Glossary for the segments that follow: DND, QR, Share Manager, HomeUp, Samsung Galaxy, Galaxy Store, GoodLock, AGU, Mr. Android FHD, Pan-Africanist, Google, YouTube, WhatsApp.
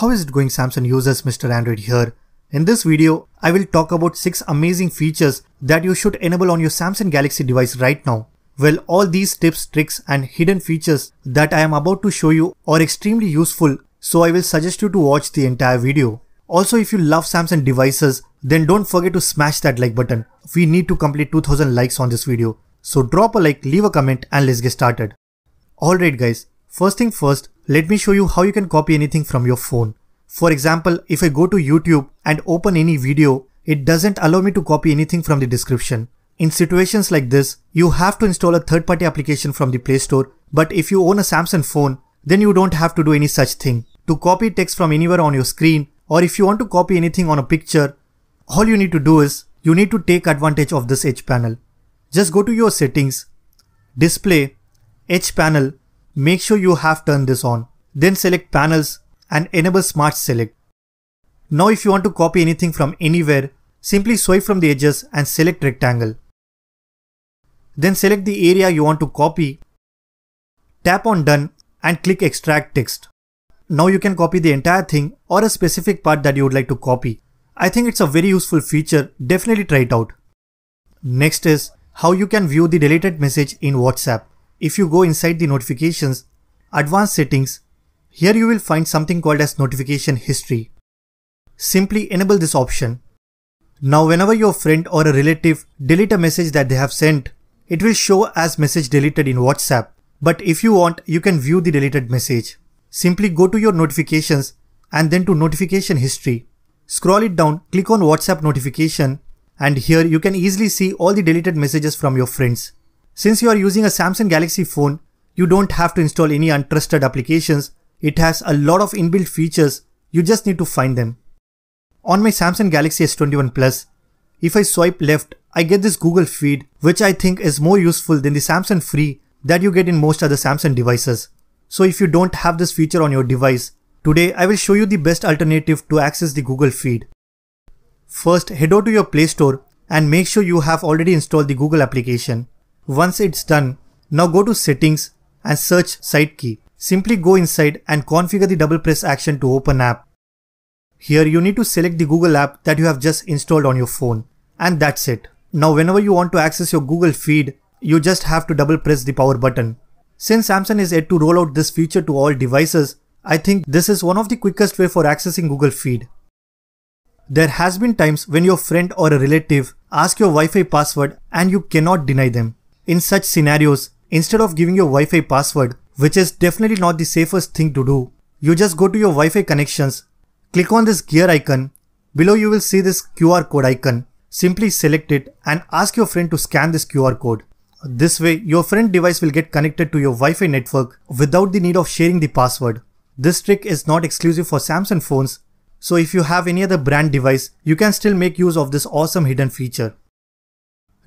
How is it going, Samsung users? Mr. Android here. In this video, I will talk about 6 amazing features that you should enable on your Samsung Galaxy device right now. Well, all these tips, tricks and hidden features that I am about to show you are extremely useful, so I will suggest you to watch the entire video. Also, if you love Samsung devices, then don't forget to smash that like button. We need to complete 2000 likes on this video. So drop a like, leave a comment and let's get started. Alright guys, first thing first, let me show you how you can copy anything from your phone. For example, if I go to YouTube and open any video, it doesn't allow me to copy anything from the description. In situations like this, you have to install a third-party application from the Play Store, but if you own a Samsung phone, then you don't have to do any such thing. To copy text from anywhere on your screen, or if you want to copy anything on a picture, all you need to do is, you need to take advantage of this Edge panel. Just go to your settings, display, Edge panel, make sure you have turned this on. Then select panels and enable smart select. Now if you want to copy anything from anywhere, simply swipe from the edges and select rectangle. Then select the area you want to copy, tap on done and click extract text. Now you can copy the entire thing or a specific part that you would like to copy. I think it's a very useful feature, definitely try it out. Next is how you can view the deleted message in WhatsApp. If you go inside the notifications, advanced settings, here you will find something called as notification history. Simply enable this option. Now whenever your friend or a relative delete a message that they have sent, it will show as message deleted in WhatsApp. But if you want, you can view the deleted message. Simply go to your notifications and then to notification history. Scroll it down, click on WhatsApp notification and here you can easily see all the deleted messages from your friends. Since you are using a Samsung Galaxy phone, you don't have to install any untrusted applications. It has a lot of inbuilt features, you just need to find them. On my Samsung Galaxy S21 Plus, if I swipe left, I get this Google feed, which I think is more useful than the Samsung Free that you get in most other Samsung devices. So if you don't have this feature on your device, today I will show you the best alternative to access the Google feed. First, head over to your Play Store and make sure you have already installed the Google application. Once it's done, now go to settings and search Sitekey. Simply go inside and configure the double press action to open app. Here you need to select the Google app that you have just installed on your phone. And that's it. Now whenever you want to access your Google feed, you just have to double press the power button. Since Samsung is yet to roll out this feature to all devices, I think this is one of the quickest way for accessing Google feed. There has been times when your friend or a relative ask your Wi-Fi password and you cannot deny them. In such scenarios, instead of giving your Wi-Fi password, which is definitely not the safest thing to do, you just go to your Wi-Fi connections, click on this gear icon, below you will see this QR code icon. Simply select it and ask your friend to scan this QR code. This way, your friend's device will get connected to your Wi-Fi network without the need of sharing the password. This trick is not exclusive for Samsung phones, so if you have any other brand device, you can still make use of this awesome hidden feature.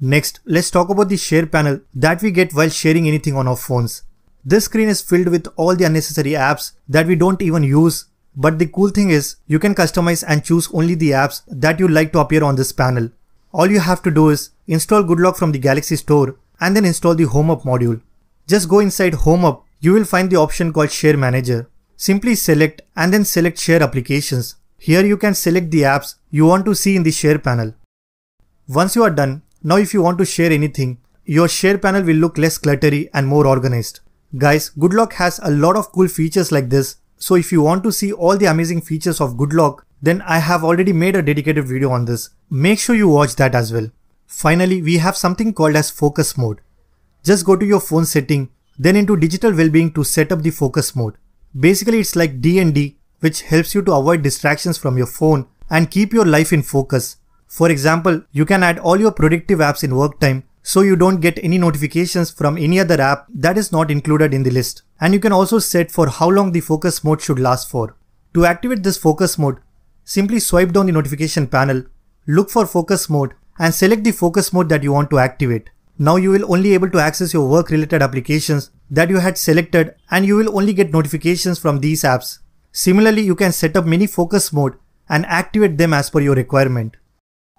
Next, let's talk about the share panel that we get while sharing anything on our phones. This screen is filled with all the unnecessary apps that we don't even use, but the cool thing is you can customize and choose only the apps that you like to appear on this panel. All you have to do is install GoodLock from the Galaxy Store and then install the HomeUp module. Just go inside HomeUp, you will find the option called Share Manager. Simply select and then select Share Applications. Here you can select the apps you want to see in the share panel. Once you are done, now if you want to share anything, your share panel will look less cluttery and more organized. Guys, GoodLock has a lot of cool features like this, so if you want to see all the amazing features of GoodLock, then I have already made a dedicated video on this. Make sure you watch that as well. Finally, we have something called as focus mode. Just go to your phone setting, then into digital well-being to set up the focus mode. Basically it's like DND, which helps you to avoid distractions from your phone and keep your life in focus. For example, you can add all your productive apps in work time, so you don't get any notifications from any other app that is not included in the list. And you can also set for how long the focus mode should last for. To activate this focus mode, simply swipe down the notification panel, look for focus mode and select the focus mode that you want to activate. Now you will only be able to access your work related applications that you had selected and you will only get notifications from these apps. Similarly, you can set up many focus mode and activate them as per your requirement.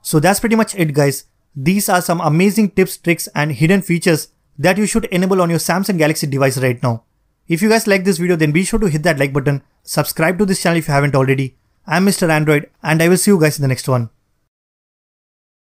So that's pretty much it guys. These are some amazing tips, tricks and hidden features that you should enable on your Samsung Galaxy device right now. If you guys like this video, then be sure to hit that like button, subscribe to this channel if you haven't already. I'm Mr. Android and I will see you guys in the next one.